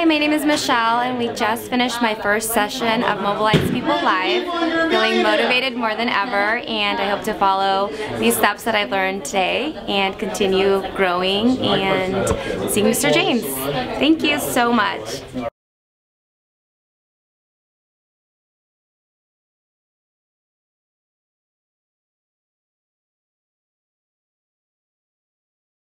Hi, my name is Michelle, and we just finished my first session of Mobilize People Live. Feeling motivated more than ever, and I hope to follow these steps that I've learned today and continue growing and seeing Mr. James. Thank you so much.